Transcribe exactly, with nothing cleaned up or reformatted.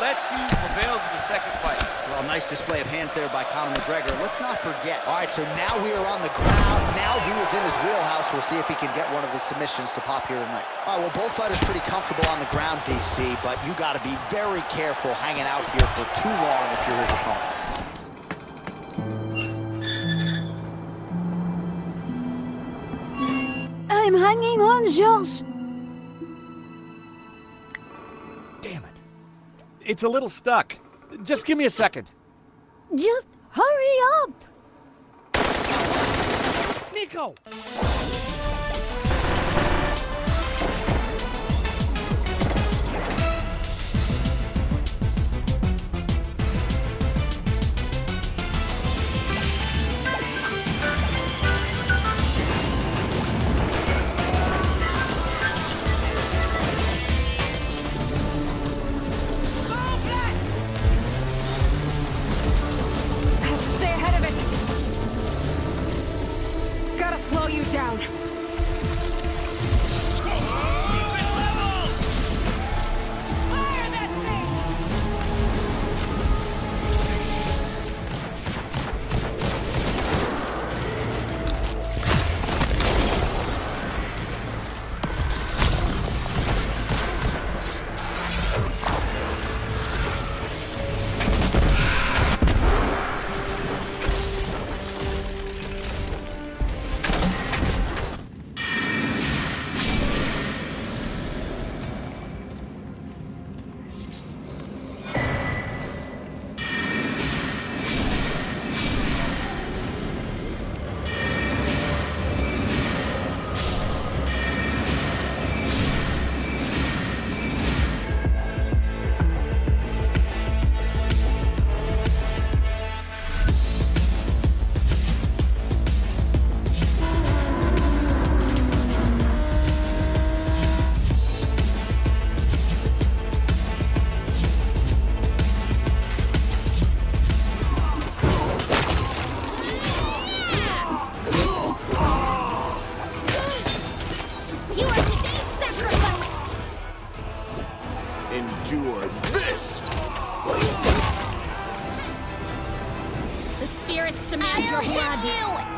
Let's see who prevails in the second fight. Well, nice display of hands there by Conor McGregor. Let's not forget. All right, so now we are on the ground. Now he is in his wheelhouse. We'll see if he can get one of his submissions to pop here tonight. All right, well, both fighters pretty comfortable on the ground, D C, but you got to be very careful hanging out here for too long if you're his opponent. I'm hanging on, George. Damn it. It's a little stuck. Just give me a second. Just hurry up! Nico! Slow you down. Endure this! The spirits demand your blood. I will hit you!